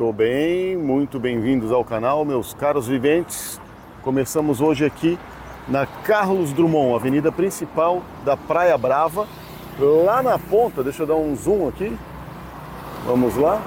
Tô bem, muito bem-vindos ao canal, meus caros viventes. Começamos hoje aqui na Carlos Drummond, avenida principal da Praia Brava. Lá na ponta, deixa eu dar um zoom aqui, vamos lá,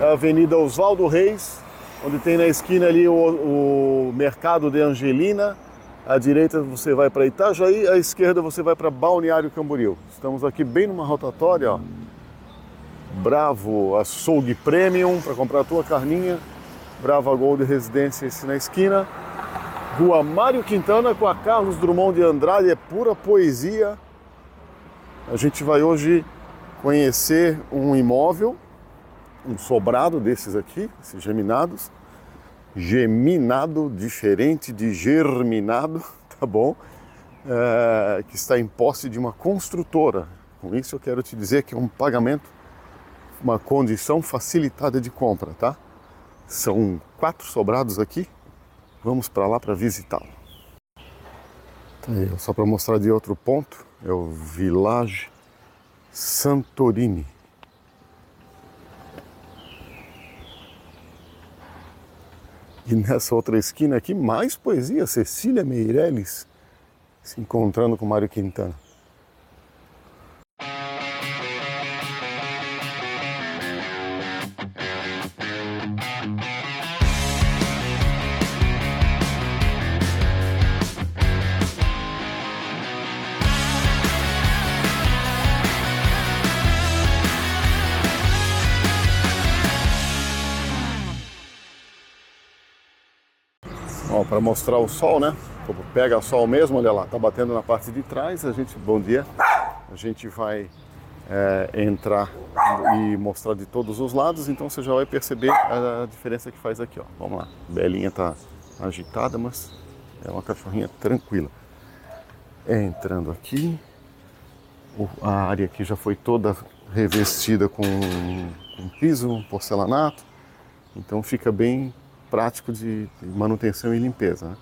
a avenida Oswaldo Reis, onde tem na esquina ali o Mercado D'Angelina. À direita você vai para Itajaí, à esquerda você vai para Balneário Camboriú. Estamos aqui bem numa rotatória, ó. Bravo Açougue Premium, para comprar a tua carninha. Bravo Gold Residências na esquina. Rua Mario Quintana com a Carlos Drummond de Andrade, é pura poesia. A gente vai hoje conhecer um imóvel, um sobrado desses aqui, esses geminados. Geminado, diferente de germinado, tá bom? Que está em posse de uma construtora. Com isso eu quero te dizer que é um pagamento, uma condição facilitada de compra, tá? São 4 sobrados aqui, vamos para lá para visitá-lo. Tá aí, só para mostrar de outro ponto, é o Village Santorini. E nessa outra esquina aqui, mais poesia, Cecília Meireles se encontrando com Mário Quintana. Para mostrar o sol, né? Pega sol mesmo, olha lá, tá batendo na parte de trás. A gente, bom dia, a gente vai entrar e mostrar de todos os lados, então você já vai perceber a diferença que faz aqui, ó. Vamos lá, Belinha tá agitada, mas é uma cachorrinha tranquila. Entrando aqui, a área aqui já foi toda revestida com piso, porcelanato, então fica bem prático de manutenção e limpeza, né?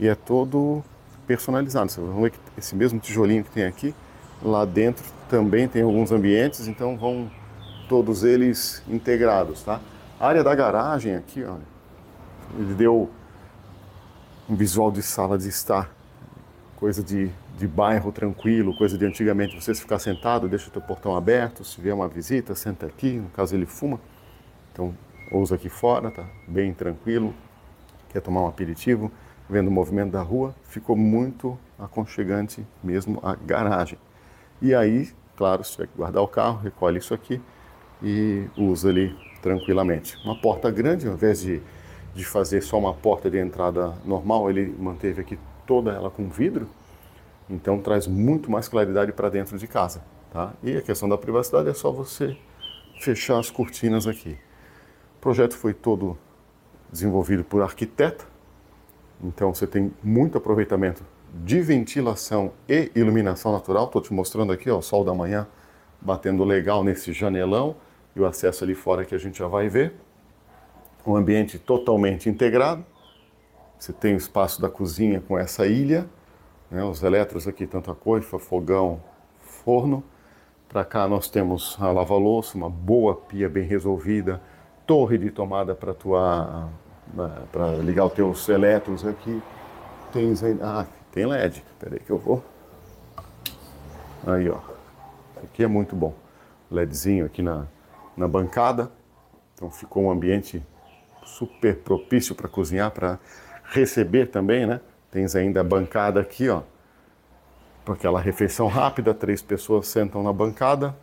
E é todo personalizado. Vocês vão ver que esse mesmo tijolinho que tem aqui, lá dentro também tem alguns ambientes, então vão todos eles integrados, tá? A área da garagem aqui, olha, ele deu um visual de sala de estar, coisa de bairro tranquilo, coisa de antigamente você ficar sentado, deixa o teu portão aberto, se vier uma visita, senta aqui, no caso ele fuma, então ousa aqui fora, tá bem tranquilo, quer tomar um aperitivo, vendo o movimento da rua, ficou muito aconchegante mesmo a garagem. E aí, claro, se tiver que guardar o carro, recolhe isso aqui e usa ali tranquilamente. Uma porta grande, ao invés de fazer só uma porta de entrada normal, ele manteve aqui toda ela com vidro, então traz muito mais claridade para dentro de casa, tá? E a questão da privacidade é só você fechar as cortinas aqui. O projeto foi todo desenvolvido por arquiteta, então você tem muito aproveitamento de ventilação e iluminação natural. Estou te mostrando aqui, ó, o sol da manhã batendo legal nesse janelão e o acesso ali fora que a gente já vai ver. Um ambiente totalmente integrado, você tem o espaço da cozinha com essa ilha, né, os eletros aqui, tanto a coifa, fogão, forno. Para cá nós temos a lava-louça, uma boa pia bem resolvida, torre de tomada para ligar os teus elétrons aqui. Tem LED, peraí que eu vou. Aí, ó, aqui é muito bom. LEDzinho aqui na bancada. Então ficou um ambiente super propício para cozinhar, para receber também, né? Tens ainda a bancada aqui, ó, para aquela refeição rápida, 3 pessoas sentam na bancada.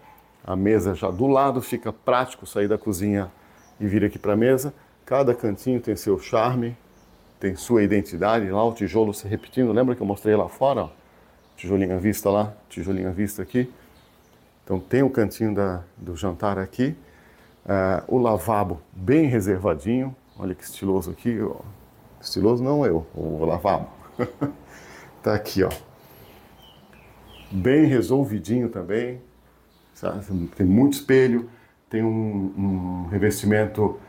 A mesa já do lado, fica prático sair da cozinha e vir aqui para a mesa. Cada cantinho tem seu charme, tem sua identidade. Lá o tijolo se repetindo, lembra que eu mostrei lá fora? Ó? Tijolinho à vista lá, tijolinho à vista aqui. Então tem o cantinho do jantar aqui. O lavabo bem reservadinho, olha que estiloso aqui. Ó. Estiloso não eu, o lavabo. Tá aqui, ó. Bem resolvidinho também, sabe? Tem muito espelho. Tem um revestimento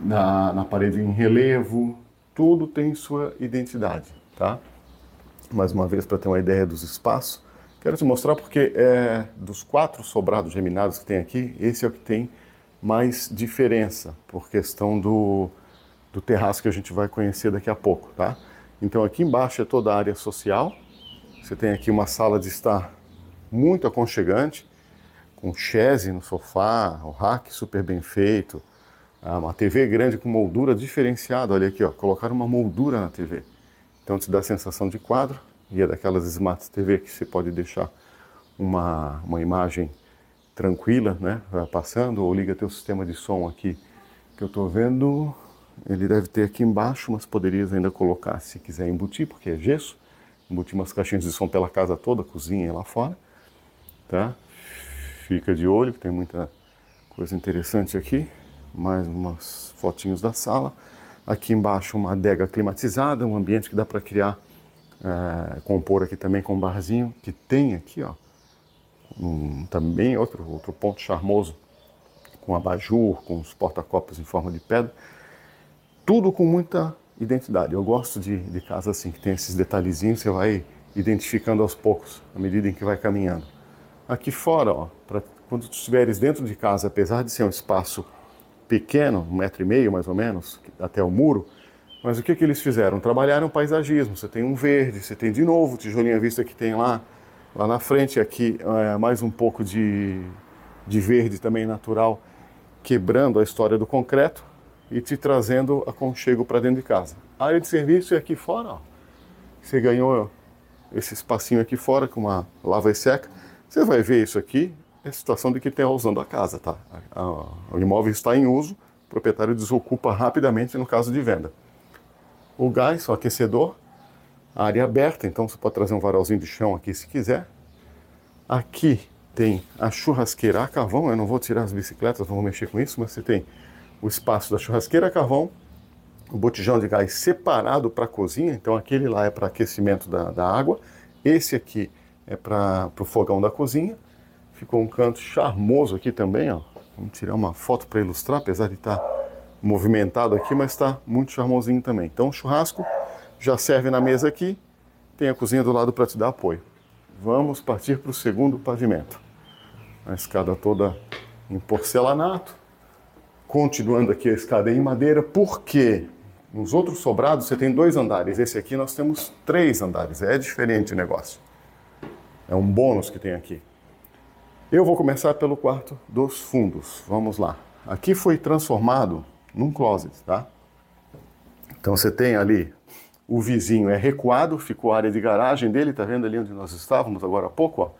na parede em relevo, tudo tem sua identidade, tá? Mais uma vez, para ter uma ideia dos espaços, quero te mostrar porque dos 4 sobrados geminados que tem aqui, esse é o que tem mais diferença por questão do terraço que a gente vai conhecer daqui a pouco, tá? Então aqui embaixo é toda a área social. Você tem aqui uma sala de estar muito aconchegante, com chaise no sofá, o rack super bem feito, uma TV grande com moldura diferenciada. Olha aqui, ó, colocaram uma moldura na TV. Então te dá a sensação de quadro, e é daquelas Smart TV que você pode deixar uma imagem tranquila, né, passando, ou liga teu sistema de som aqui, que eu estou vendo. Ele deve ter aqui embaixo, mas poderias ainda colocar, se quiser embutir, porque é gesso, embutir umas caixinhas de som pela casa toda, cozinha lá fora, tá? Fica de olho, que tem muita coisa interessante aqui. Mais umas fotinhos da sala. Aqui embaixo uma adega climatizada, um ambiente que dá para criar, compor aqui também com um barzinho, que tem aqui, ó, também outro ponto charmoso, com abajur, com os porta-copos em forma de pedra. Tudo com muita identidade. Eu gosto de casa assim, que tem esses detalhezinhos, você vai identificando aos poucos, à medida em que vai caminhando. Aqui fora, ó, quando tu estiveres dentro de casa, apesar de ser um espaço pequeno, 1,5 metro mais ou menos, até o muro, mas o que eles fizeram? Trabalharam paisagismo. Você tem um verde, você tem de novo o tijolinho à vista que tem lá na frente, aqui mais um pouco de verde também natural, quebrando a história do concreto e te trazendo aconchego para dentro de casa. A área de serviço é aqui fora, ó. Você ganhou esse espacinho aqui fora com uma lava e seca. Você vai ver isso aqui, é a situação de quem está usando a casa, tá? O imóvel está em uso, o proprietário desocupa rapidamente no caso de venda. O gás, o aquecedor, a área aberta, então você pode trazer um varalzinho de chão aqui se quiser. Aqui tem a churrasqueira a carvão. Eu não vou tirar as bicicletas, não vou mexer com isso, mas você tem o espaço da churrasqueira a carvão, o botijão de gás separado para a cozinha, então aquele lá é para aquecimento da água, esse aqui é para o fogão da cozinha. Ficou um canto charmoso aqui também, ó. Vamos tirar uma foto para ilustrar, apesar de estar movimentado aqui, mas está muito charmosinho também. Então o churrasco já serve na mesa aqui, tem a cozinha do lado para te dar apoio. Vamos partir para o segundo pavimento. A escada toda em porcelanato. Continuando aqui a escada em madeira, porque nos outros sobrados você tem 2 andares. Esse aqui nós temos 3 andares, é diferente o negócio. É um bônus que tem aqui. Eu vou começar pelo quarto dos fundos, vamos lá. Aqui foi transformado num closet, tá? Então você tem ali, o vizinho é recuado, ficou a área de garagem dele, tá vendo ali onde nós estávamos agora há pouco, ó?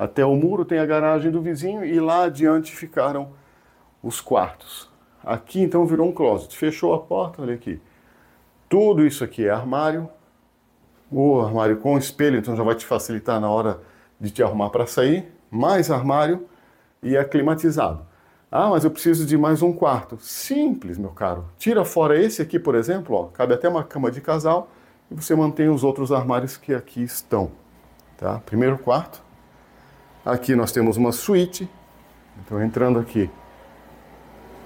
Até o muro tem a garagem do vizinho e lá adiante ficaram os quartos. Aqui então virou um closet, fechou a porta, olha aqui. Tudo isso aqui é armário, o armário com espelho, então já vai te facilitar na hora de te arrumar para sair, mais armário e é climatizado. Ah, mas eu preciso de mais um quarto. Simples, meu caro. Tira fora esse aqui, por exemplo, ó, cabe até uma cama de casal e você mantém os outros armários que aqui estão, tá? Primeiro quarto. Aqui nós temos uma suíte, então entrando aqui,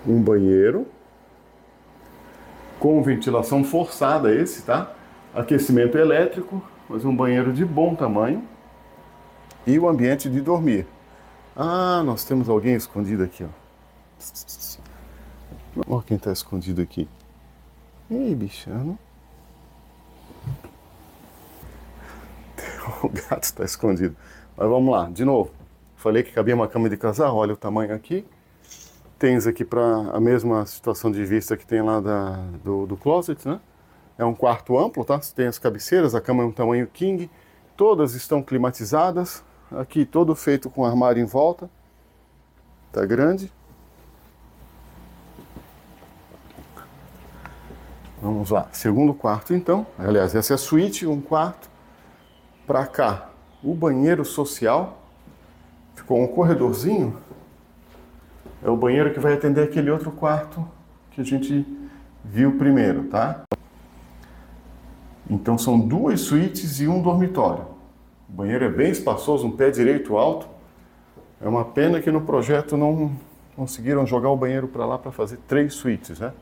um banheiro com ventilação forçada esse, tá? Aquecimento elétrico, mas um banheiro de bom tamanho e o ambiente de dormir. Ah, nós temos alguém escondido aqui, ó. Olha quem tá escondido aqui. Ei, bichano. O gato está escondido. Mas vamos lá, de novo. Falei que cabia uma cama de casal, olha o tamanho aqui. Tens aqui para a mesma situação de vista que tem lá do closet, né? É um quarto amplo, tá? Você tem as cabeceiras, a cama é um tamanho king, todas estão climatizadas. Aqui todo feito com armário em volta. Tá grande. Vamos lá, segundo quarto então. Aliás, essa é a suíte, um quarto. Para cá, o banheiro social. Ficou um corredorzinho. É o banheiro que vai atender aquele outro quarto que a gente viu primeiro, tá? Então são 2 suítes e um dormitório. O banheiro é bem espaçoso, um pé direito alto. É uma pena que no projeto não conseguiram jogar o banheiro para lá para fazer 3 suítes, né?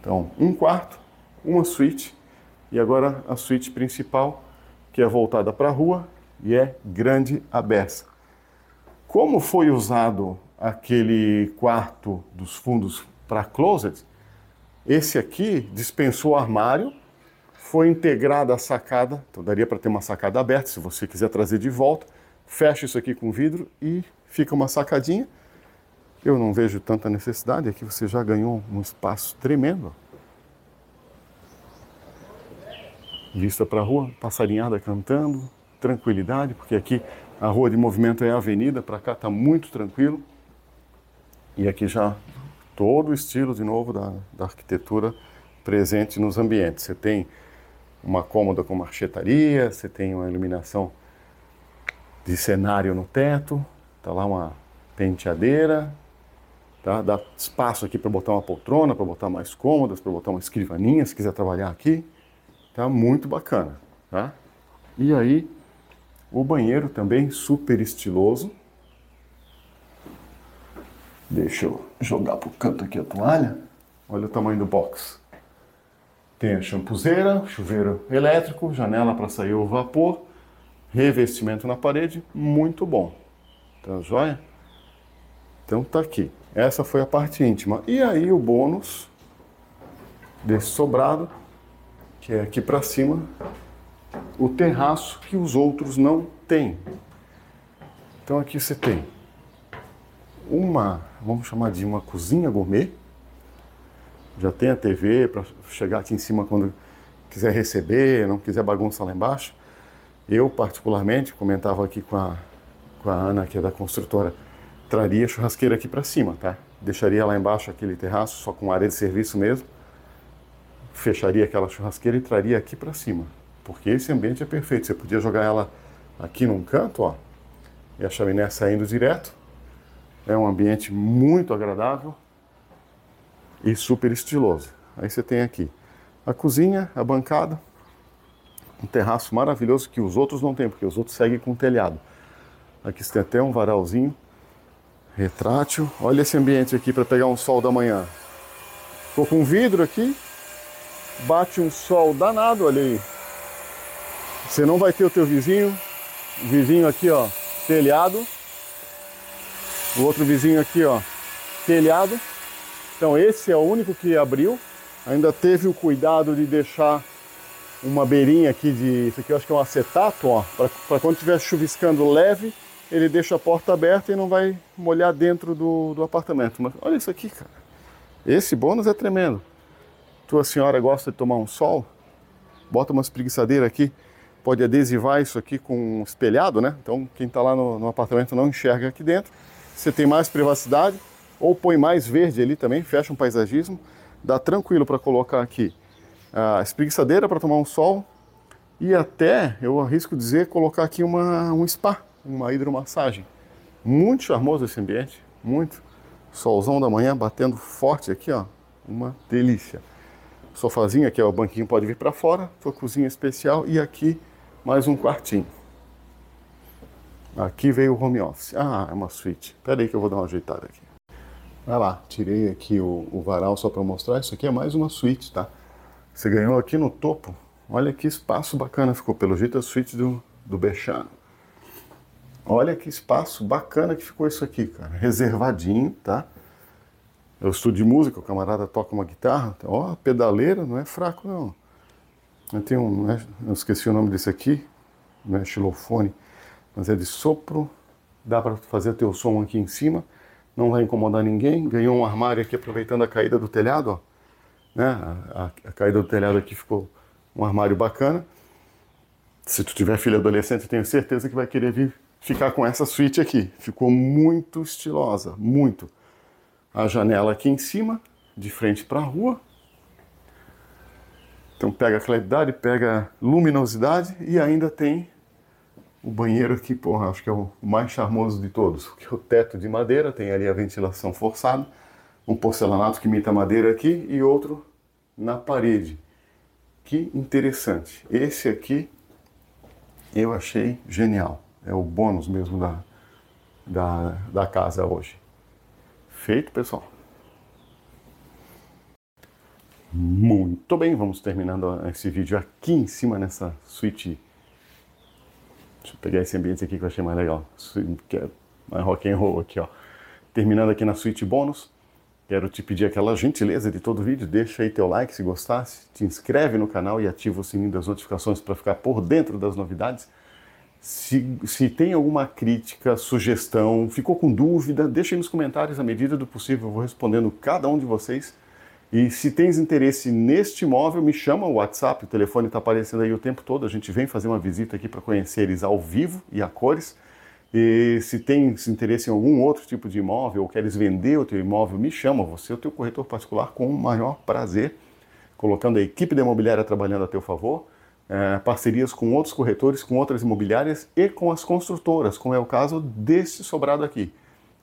Então, um quarto, uma suíte e agora a suíte principal, que é voltada para a rua e é grande a beça. Como foi usado aquele quarto dos fundos para closet, esse aqui dispensou o armário, foi integrada a sacada, então daria para ter uma sacada aberta, se você quiser trazer de volta, fecha isso aqui com vidro e fica uma sacadinha. Eu não vejo tanta necessidade, aqui você já ganhou um espaço tremendo. Vista para a rua, passarinhada cantando, tranquilidade, porque aqui a rua de movimento é a avenida, para cá está muito tranquilo. E aqui já todo o estilo, de novo, da arquitetura presente nos ambientes. Você tem uma cômoda com marchetaria, você tem uma iluminação de cenário no teto, está lá uma penteadeira, tá? Dá espaço aqui para botar uma poltrona, para botar mais cômodas, para botar uma escrivaninha, se quiser trabalhar aqui. Tá muito bacana, tá? E aí, o banheiro também super estiloso. Deixa eu jogar pro canto aqui a toalha. Olha o tamanho do box. Tem a champuzeira, chuveiro elétrico, janela para sair o vapor, revestimento na parede, muito bom. Tá joia? Então tá aqui. Essa foi a parte íntima. E aí o bônus desse sobrado, que é aqui para cima, o terraço que os outros não têm. Então aqui você tem uma, vamos chamar de uma cozinha gourmet, já tem a TV para chegar aqui em cima quando quiser receber, não quiser bagunça lá embaixo. Eu particularmente, comentava aqui com a Ana, que é da construtora, traria a churrasqueira aqui para cima, tá? Deixaria lá embaixo aquele terraço, só com área de serviço mesmo. Fecharia aquela churrasqueira e traria aqui para cima, porque esse ambiente é perfeito. Você podia jogar ela aqui num canto, ó, e a chaminé saindo direto. É um ambiente muito agradável e super estiloso. Aí você tem aqui a cozinha, a bancada, um terraço maravilhoso que os outros não têm, porque os outros seguem com telhado. Aqui você tem até um varalzinho retrátil. Olha esse ambiente aqui para pegar um sol da manhã. Tô com vidro aqui. Bate um sol danado, olha aí. Você não vai ter o teu vizinho. O vizinho aqui, ó, telhado. O outro vizinho aqui, ó, telhado. Então esse é o único que abriu. Ainda teve o cuidado de deixar uma beirinha aqui de... Isso aqui eu acho que é um acetato, ó. Para quando estiver chuviscando leve, ele deixa a porta aberta e não vai molhar dentro do apartamento. Mas olha isso aqui, cara. Esse bônus é tremendo. Tua senhora gosta de tomar um sol? Bota uma espreguiçadeira aqui, pode adesivar isso aqui com um espelhado, né? Então quem está lá no apartamento não enxerga aqui dentro. Você tem mais privacidade, ou põe mais verde ali também, fecha um paisagismo. Dá tranquilo para colocar aqui a espreguiçadeira para tomar um sol e até, eu arrisco dizer, colocar aqui um spa, uma hidromassagem. Muito charmoso esse ambiente, muito. Solzão da manhã batendo forte aqui, ó, uma delícia. Sofazinho aqui, ó, o banquinho pode vir para fora, tua cozinha especial e aqui mais um quartinho. Aqui veio o home office. Ah, é uma suíte. Pera aí que eu vou dar uma ajeitada aqui. Vai lá, tirei aqui o varal só para mostrar. Isso aqui é mais uma suíte, tá? Você ganhou aqui no topo. Olha que espaço bacana ficou. Pelo jeito, a suíte do Bechano. Olha que espaço bacana que ficou isso aqui, cara. Reservadinho, tá? Eu estudo de música, o camarada toca uma guitarra, ó, pedaleira, não é fraco não. Eu tenho eu esqueci o nome desse aqui, não é xilofone, mas é de sopro, dá para fazer teu som aqui em cima, não vai incomodar ninguém. Ganhou um armário aqui aproveitando a caída do telhado, ó, né? A caída do telhado aqui ficou um armário bacana. Se tu tiver filho adolescente, eu tenho certeza que vai querer vir ficar com essa suíte aqui. Ficou muito estilosa, muito. A janela aqui em cima, de frente para a rua. Então pega claridade, pega luminosidade e ainda tem o banheiro aqui, porra, acho que é o mais charmoso de todos. Porque o teto de madeira, tem ali a ventilação forçada, um porcelanato que imita madeira aqui e outro na parede. Que interessante. Esse aqui eu achei genial. É o bônus mesmo da casa hoje. Feito, pessoal. Muito bem, vamos terminando esse vídeo aqui em cima, nessa suíte. Deixa eu pegar esse ambiente aqui que eu achei mais legal. Que é mais rock and roll aqui, ó. Terminando aqui na suíte bônus, quero te pedir aquela gentileza de todo vídeo, deixa aí teu like se gostasse, te inscreve no canal e ativa o sininho das notificações para ficar por dentro das novidades. Se tem alguma crítica, sugestão, ficou com dúvida, deixa aí nos comentários, à medida do possível eu vou respondendo cada um de vocês. E se tens interesse neste imóvel, me chama o WhatsApp, o telefone está aparecendo aí o tempo todo, a gente vem fazer uma visita aqui para conhecer eles ao vivo e a cores. E se tens interesse em algum outro tipo de imóvel, ou queres vender o teu imóvel, me chama, você é o teu corretor particular com o maior prazer, colocando a equipe da imobiliária trabalhando a teu favor, parcerias com outros corretores, com outras imobiliárias e com as construtoras, como é o caso desse sobrado aqui.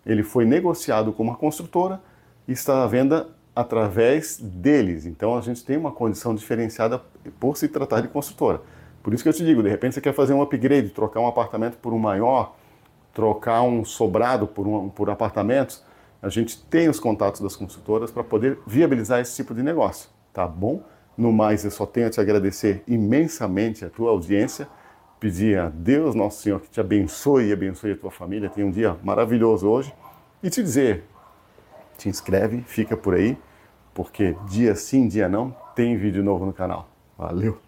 Ele foi negociado com uma construtora e está à venda através deles, então a gente tem uma condição diferenciada por se tratar de construtora. Por isso que eu te digo, de repente você quer fazer um upgrade, trocar um apartamento por um maior, trocar um sobrado por apartamentos, a gente tem os contatos das construtoras para poder viabilizar esse tipo de negócio, tá bom? No mais, eu só tenho a te agradecer imensamente a tua audiência, pedir a Deus Nosso Senhor que te abençoe e abençoe a tua família, tenha um dia maravilhoso hoje, e te dizer, te inscreve, fica por aí, porque dia sim, dia não, tem vídeo novo no canal. Valeu!